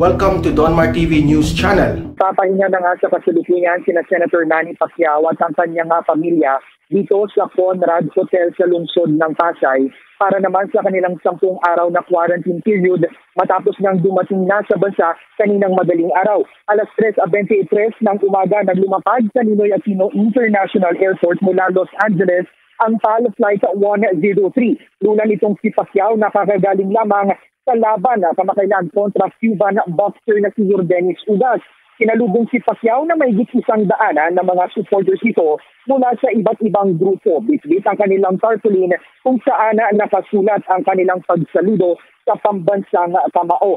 Welcome to Don Mar TV News Channel. Papahinga na nga sa kasalukuyan sina Senator Manny Pacquiao at ang kanyang pamilya dito sa Conrad Hotel sa lungsod ng Pasay para naman sa kanilang 10 araw na quarantine period matapos nang dumating na sa bansa kaninang madaling araw. Alas 3:23 ng umaga naglumapad sa Ninoy Aquino International Airport mula Los Angeles ang PAL Flight 103. Luna nitong si Pacquiao na kakagaling lamang sa laban na kamakailan kontra Cuban boxer na si Yordenis Ugás. Kinalubong si Pacquiao na may higit 100 ng mga supporters nito mula sa iba't ibang grupo. Bitbit ang kanilang tarpaulin kung saan nakasulat ang kanilang pagsaludo sa pambansang kamao.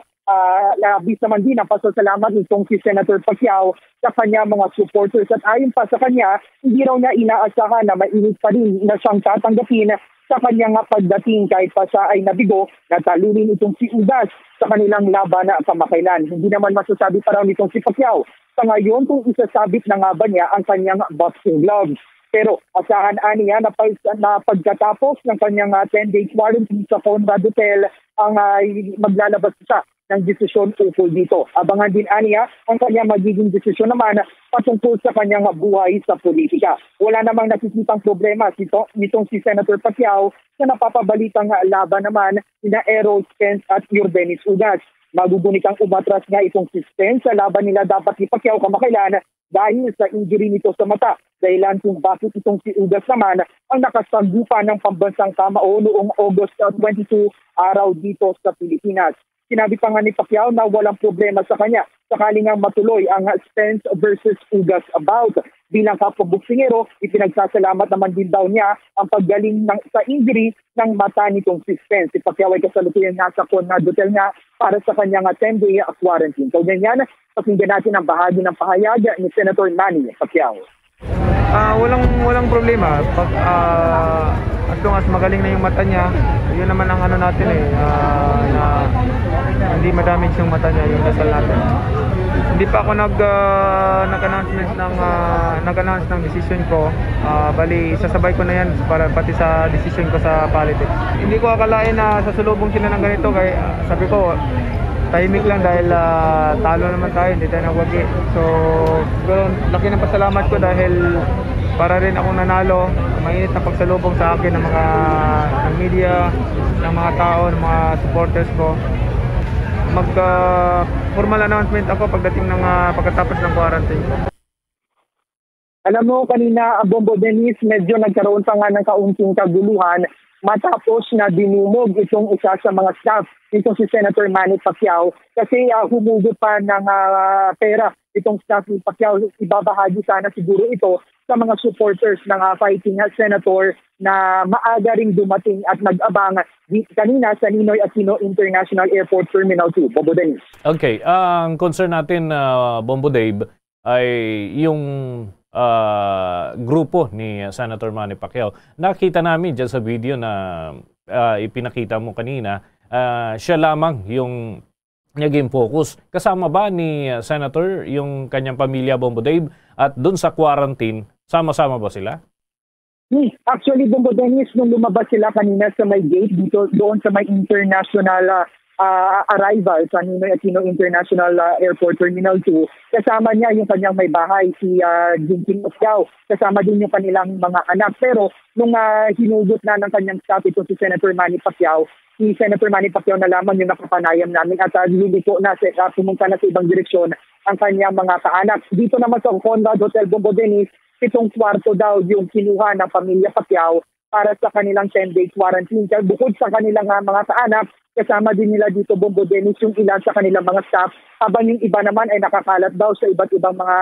Labis naman din ang pasasalamat nitong si Senator Pacquiao sa kanya mga supporters at ayon pa sa kanya, hindi raw niya inaasahan na mainit pa rin na siyang tatanggapin sa kanyang pagdating kahit pa siya ay nabigo na talunin itong si Ugas sa kanilang laban na kamakailan. Hindi naman masasabi pa raw nitong si Pacquiao sa ngayon kung isasabit na nga ba niya ang kanyang boxing gloves. Pero asahan niya na pagkatapos ng kanyang 10-day quarantine sa Conrad Hotel ang maglalabas siya ng desisyon tungkol dito. Abangan din niya ang kanyang magiging desisyon naman patungkol sa kanyang buhay sa politika. Wala namang nakikitang problema nitong si Senator Pacquiao na napapabalitang laban naman na Errol Spence at Yordenis Ugas. Magugunikang umatras nga itong si Spence sa laban nila dapat ni Pacquiao kamakailan dahil sa injury nito sa mata. Dahilan kung bakit itong si Ugas naman ang nakasanggupa ng pambansang kamao noong August 22 araw dito sa Pilipinas. Sinabi pa nga ni Pacquiao na walang problema sa kanya sakaling ang matuloy ang Spence versus Ugas bout. Bilang kapwa-boksingero, ipinagsasalamat naman din daw niya ang paggaling sa injury ng mata nitong si Spence. Si Pacquiao ay kasalukuyan nga sa Conrad Hotel nga para sa kanyang 10-day quarantine. So ganyan, pakinggan natin ang bahagi ng pahayag ni Senator Manny Pacquiao. Walang problema. As long as magaling na yung mata niya, yun naman ang ano natin na hindi ma-damage yung mata niya, yung dasal natin. Hindi pa ako nag-announce ng decision ko. Bali, sasabay ko na yan para pati sa decision ko sa politics. Hindi ko akalain na sasulubong sila ng ganito. Kaya sabi ko, tahimik lang dahil talo naman tayo, hindi tayo nagwagi. So, laki ng pasalamat ko dahil para rin akong nanalo. Mainit na pagsalubong sa akin ng mga media, ng mga tao, ng mga supporters ko. Mag-formal announcement ako pagdating ng pagkatapos ng quarantine ko. Alam mo, kanina, Bombo Dennis, medyo nagkaroon pa nga ng kaunting kaguluhan matapos na dinumog itong isa sa mga staff, itong si Senator Manny Pacquiao, kasi humugo pa ng pera itong staff ni Pacquiao. Ibabahagi sana siguro ito sa mga supporters ng fighting senator na maaga ring dumating at nag-abang kanina sa Ninoy Aquino International Airport Terminal 2. Bombo Dave. Okay, ang concern natin, Bombo Dave, ay yung grupo ni Senator Manny Pacquiao. Nakita namin dyan sa video na ipinakita mo kanina, siya lamang yung naging focus. Kasama ba ni Senator yung kanyang pamilya, Bombo Dave? At dun sa quarantine, sama-sama ba sila? Actually, Bombo Dennis, nung lumabas sila kanina sa may gate dito, doon sa may international arrival sa Ninoy Aquino International Airport Terminal 2. Kasama niya yung kanyang may bahay, si Jinkee Pacquiao. Kasama din yung kanilang mga anak. Pero nung hinugot na ng kanyang staff ito si Senator Manny Pacquiao, si Senator Manny Pacquiao na lamang yung nakapanayam namin at nilito na pumunta na sa ibang direksyon ang kanyang mga kaanak. Dito naman sa Conrad Hotel, Bombo Dennis, 7 kwarto daw yung kinuha ng pamilya Pacquiao para sa kanilang 10-day quarantine. Kaya bukod sa kanilang mga kaanak, kasama din nila dito, Bombo Dennis, yung ilan sa kanilang mga staff, habang yung iba naman ay nakakalat daw sa iba't ibang mga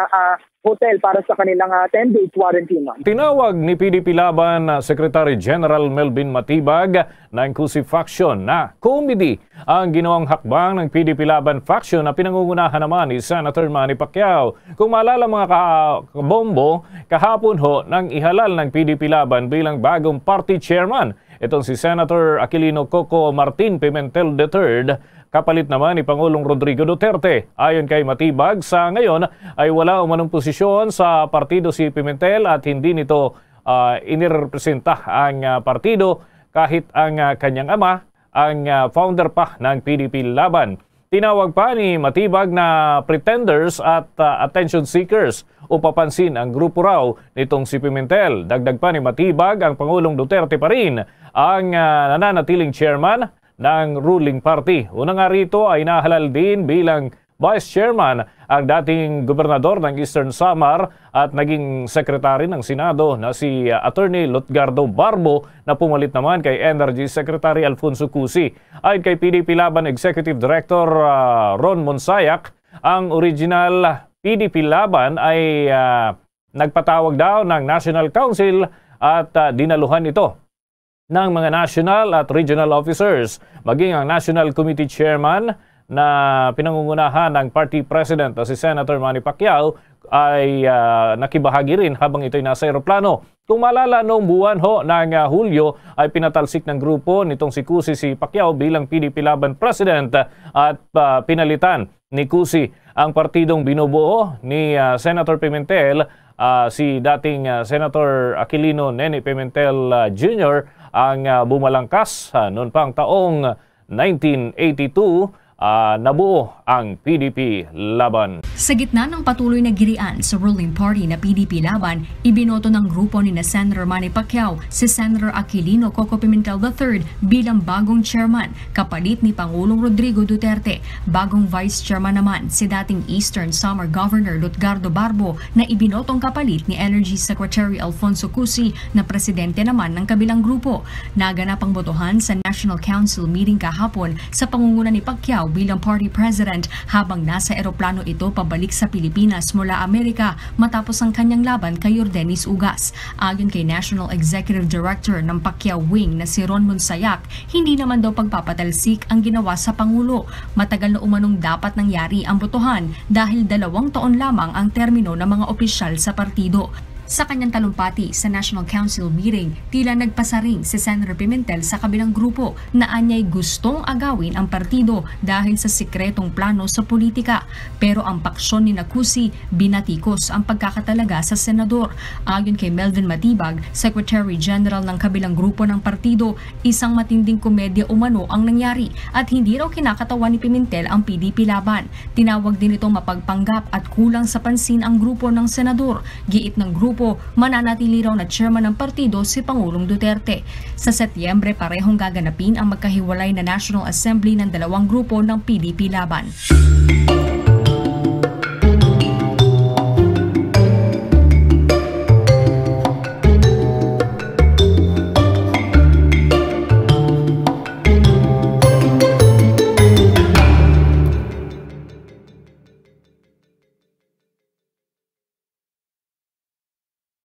hotel para sa kanilang 10-day quarantine. Tinawag ni PDP Laban Secretary General Melvin Matibag na inclusive faction na comedy ang ginawang hakbang ng PDP Laban faction na pinangungunahan naman ni Senator Manny Pacquiao. Kung maalala mga kabombo, kahapon ho nang ihalal ng PDP Laban bilang bagong party chairman itong si Senator Aquilino Coco Martin Pimentel III, kapalit naman ni Pangulong Rodrigo Duterte. Ayon kay Matibag, sa ngayon ay wala umanong posisyon sa partido si Pimentel at hindi nito inirepresenta ang partido kahit ang kanyang ama, ang founder pa ng PDP Laban. Tinawag pa ni Matibag na pretenders at attention seekers o papansin ang grupo raw nitong si Pimentel. Dagdag pa ni Matibag, ang Pangulong Duterte pa rin ang nananatiling chairman ng ruling party. Una nga rito ay nahalal din bilang Vice Chairman ang dating gobernador ng Eastern Samar at naging sekretary ng Senado na si Attorney Lutgardo Barbo, na pumalit naman kay Energy Secretary Alfonso Cusi. Ayon kay PDP Laban Executive Director Ron Munsayac, ang original PDP Laban ay nagpatawag daw ng National Council at dinaluhan ito ng mga national at regional officers, maging ang National Committee Chairman na pinangungunahan ng party president na si Senator Manny Pacquiao ay nakibahagi rin habang ito'y nasa aeroplano. Kung maalala, noong buwan ng Hulyo ay pinatalsik ng grupo nitong si Cusi si Pacquiao bilang PDP Laban president at pinalitan ni Cusi ang partidong binubuo ni Senator Pimentel, si dating Senator Aquilino Nene Pimentel Jr. ang bumalangkas noon pang taong 1982. Nabuo ang PDP Laban. Sa gitna ng patuloy na girian sa ruling party na PDP Laban, ibinoto ng grupo ni na Senator Manny Pacquiao si Senator Aquilino Coco Pimentel III bilang bagong chairman, kapalit ni Pangulong Rodrigo Duterte. Bagong vice chairman naman si dating Eastern Samar Governor Lutgardo Barbo, na ibinotong kapalit ni Energy Secretary Alfonso Cusi, na presidente naman ng kabilang grupo. Naganap ang botohan sa National Council meeting kahapon sa pangunguna ni Pacquiao bilang party president habang nasa eroplano ito pabalik sa Pilipinas mula Amerika matapos ang kanyang laban kay Yordenis Ugás. Ayon kay National Executive Director ng Pacquiao Wing na si Ron Munsayac, hindi naman daw pagpapatalsik ang ginawa sa Pangulo. Matagal na umanong dapat nangyari ang botohan dahil 2 taon lamang ang termino ng mga opisyal sa partido. Sa kanyang talumpati sa National Council meeting, tila nagpasaring si Senator Pimentel sa kabilang grupo na anya'y gustong agawin ang partido dahil sa sikretong plano sa politika. Pero ang paksyon ni Cusi, binatikos ang pagkakatalaga sa senador. Ayon kay Melvin Matibag, Secretary General ng kabilang grupo ng partido, isang matinding komedya umano ang nangyari at hindi raw kinakatawa ni Pimentel ang PDP Laban. Tinawag din itong mapagpanggap at kulang sa pansin ang grupo ng senador. Giit ng grupo, mananatili raw na chairman ng partido si Pangulong Duterte. Sa Setyembre, parehong gaganapin ang magkahiwalay na National Assembly ng dalawang grupo ng PDP Laban.